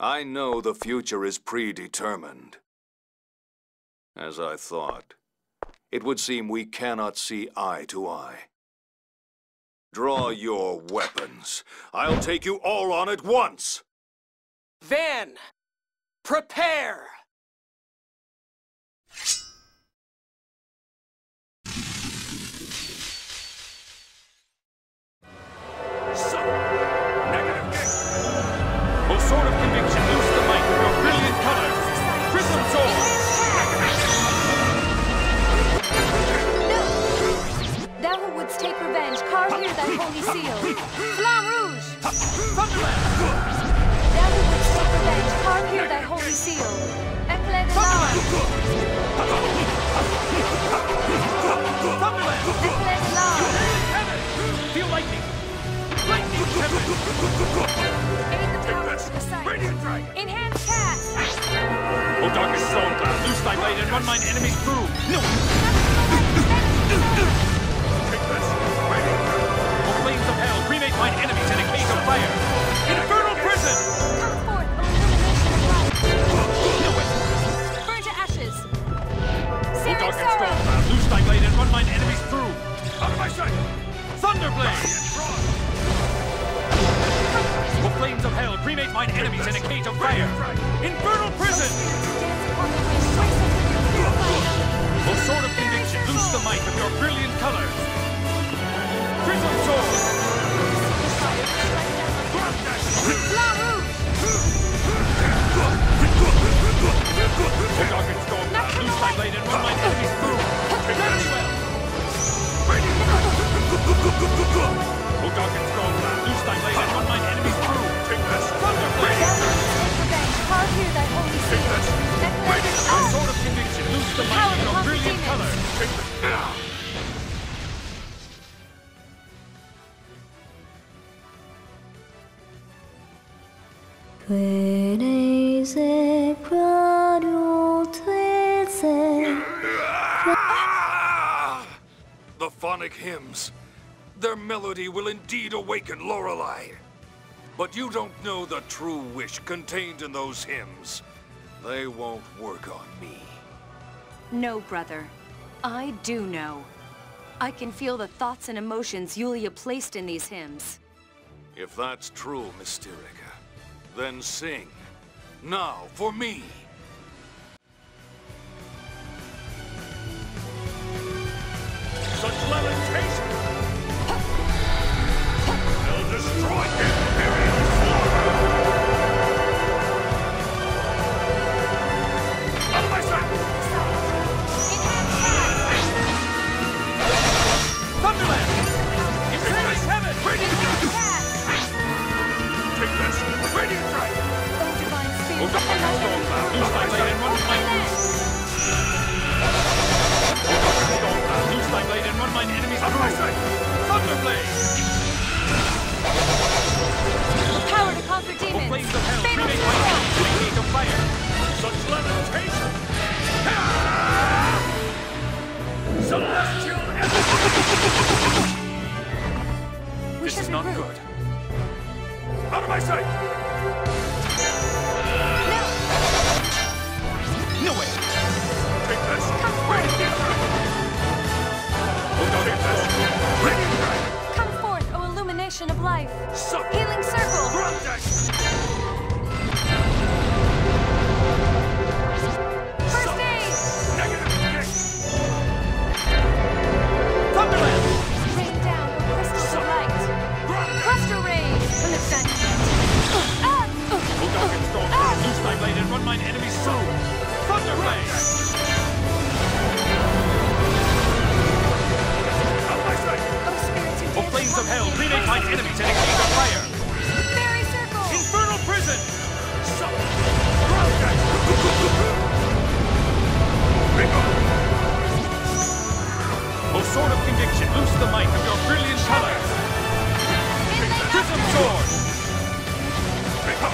I know the future is predetermined. As I thought, it would seem we cannot see eye to eye. Draw your weapons. I'll take you all on at once! Van, prepare! Take revenge, carve here that holy seal. Flamme Rouge! Thunderland! Thou who wouldst take revenge, carve here that holy seal. Eclair de Lave! Thunderland! Eclair de Lave! Heaven! Feel lightning! Lightning heaven! Aid the power to the sight! Radiant Dragon! Enhance Cast! O darkest storm cloud, loose thy blade and run mine enemies through! No! Mine enemies in a cage of fire! Infernal prison! Come forth, O illumination of light! Kill it! Burn to ashes! Searing sorrow! Loose thy blade and run mine enemies through! Out of my sight! Thunderblade! O flames of hell, cremate mine enemies in a cage of fire! Infernal prison! O sword of conviction, loose the might of your brilliant colors! Prism sword! The phonic hymns. Their melody will indeed awaken Lorelei. But you don't know the true wish contained in those hymns. They won't work on me. No, brother. I do know. I can feel the thoughts and emotions Yulia placed in these hymns. If that's true, Mystearica, then sing. Now, for me! Such lamentation! They'll destroy Imperial slaughter! Out of my sight! Thunderland! Infernus heaven! Radiant dragon! Take this! Radiant dragon! Oh, divine spirit! Oh, divine storm cloud! Lose thy blade and run mine enemies out of my sight! Thunderblade! The power to conquer demons! Flames of hell! Remake my heart! Cage of fire! Such levitation! Celestial enemies! This is not good. Out of my sight! No! No way! Take this! Come forward! Come forth, O illumination of life! Suck. Healing circle! First aid! Thunderland! Rain down with crystals of light! Cluster rain! O darkened storm, loose thy blade and run mine enemies through! Thunderblade! Flames of hell, remake my enemies in a cage of fire! Fairy circle! Infernal prison! O sword of conviction, loose the might of your brilliant colors! Prism sword! Thou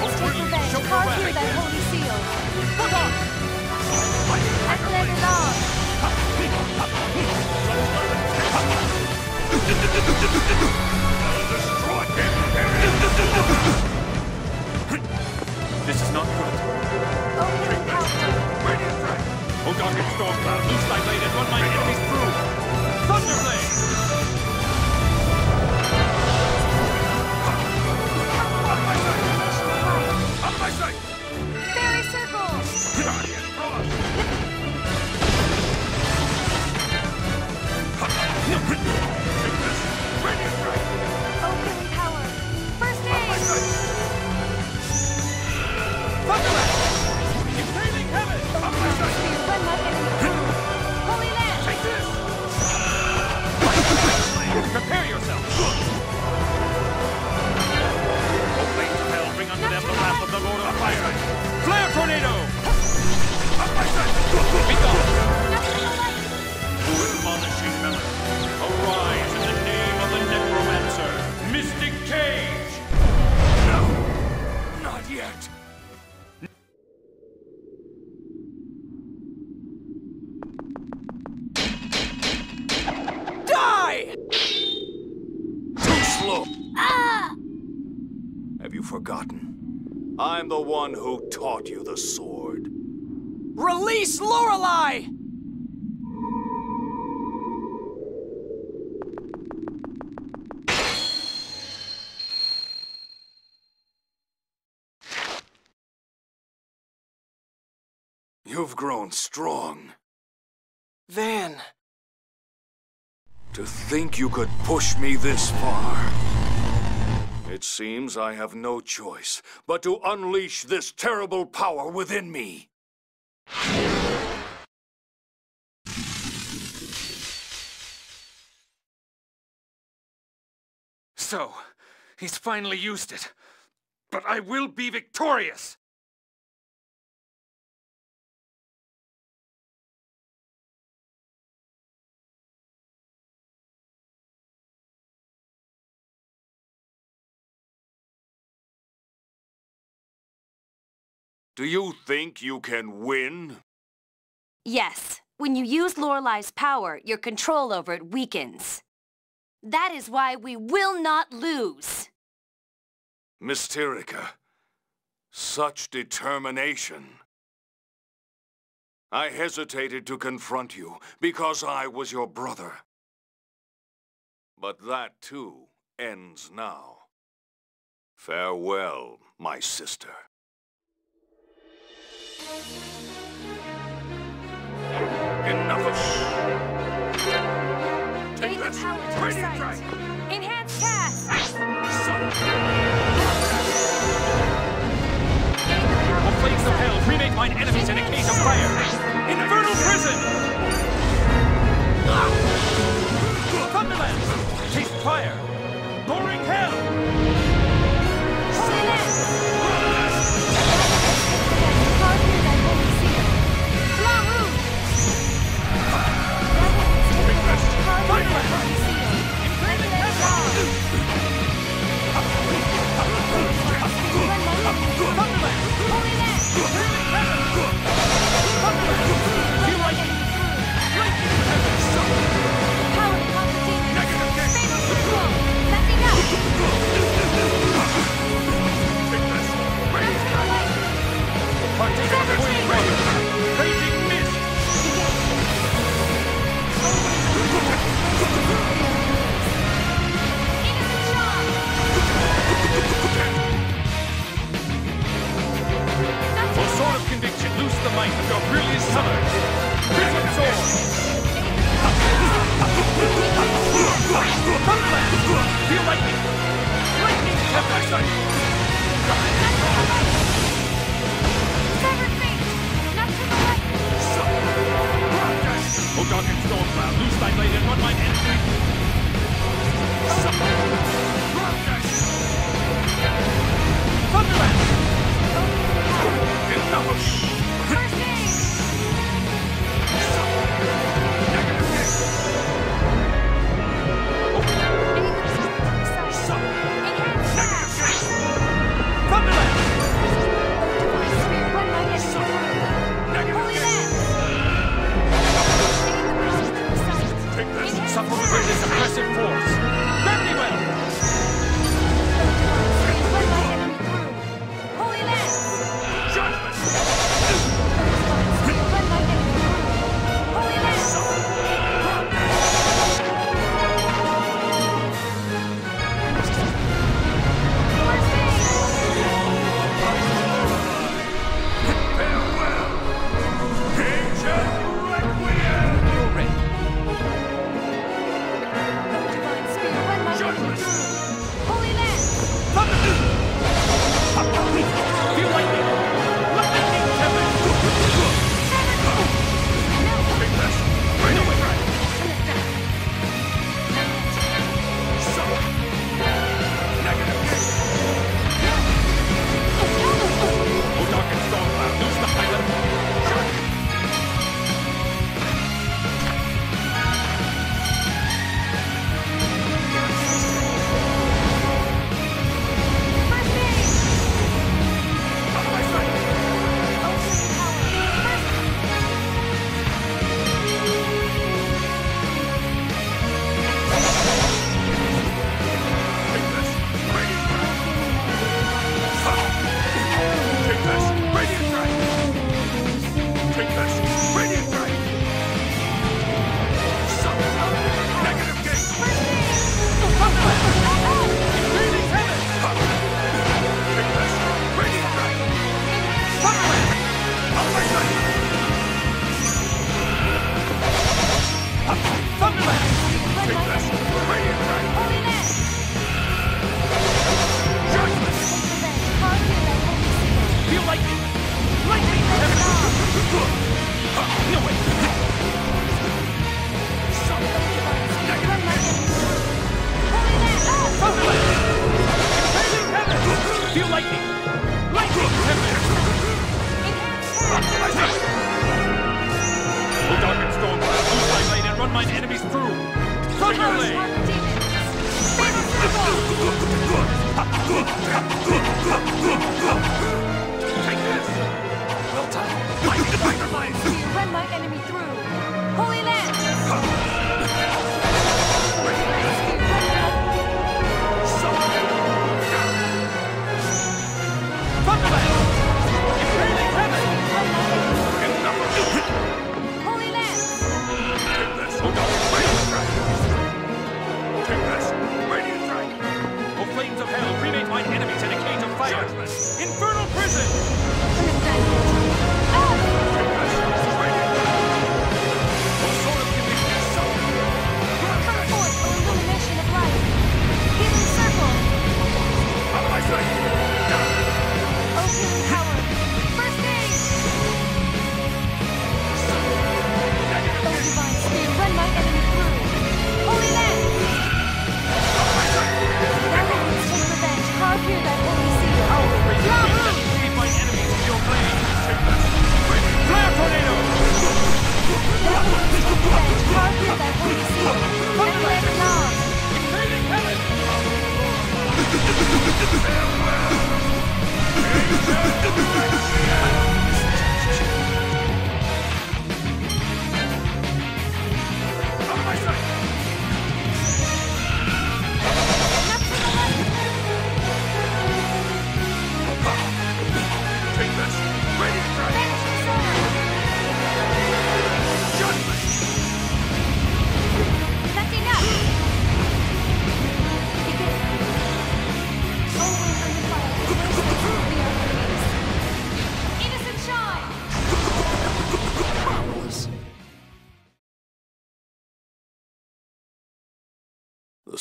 who wouldst take revenge, carve here thy holy seal! Put on! Eclair de Lave! Such love and storm cloud loosed thy blade and run my enemies through. Thunderblade! Up my sight! Up my sight! Fairy circle! Get out of here! Open power! First aid! Up my sight! Thunderblade! Holy Land! Take this! Prepare yourself! O flames of hell, bring unto them the laugh of the Lord of Fire! Flare tornado! Up my side! Be gone! Who is demolishing melon? Arise in the name of the necromancer, Mystic Cage! No! Not yet! Forgotten. I'm the one who taught you the sword. Release Lorelei! You've grown strong. Van. To think you could push me this far. It seems I have no choice but to unleash this terrible power within me. So, he's finally used it. But I will be victorious! Do you think you can win? Yes. When you use Lorelei's power, your control over it weakens. That is why we will not lose. Mystearica. Such determination. I hesitated to confront you because I was your brother. But that, too, ends now. Farewell, my sister. Enough of you. Take this. Radiant Strike. Enhance Cast. The flames of hell remake mine enemies in a cage of fire. Infernal prison. Thunderland. Chase fire. Roaring hell. Suffer this aggressive force. Let me win! Holy Land! Feel like me! Let the king heaven! Big flash! Right away! So... negative. Bulldog and Stormcloud lose the pilot!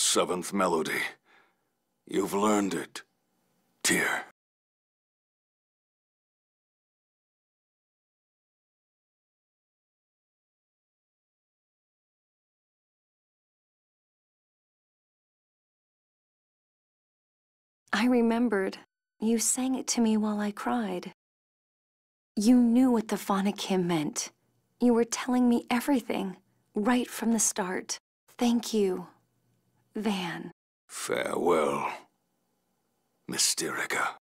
Seventh melody. You've learned it, dear. I remembered. You sang it to me while I cried. You knew what the phonic hymn meant. You were telling me everything, right from the start. Thank you, Van. Farewell, Mystearica.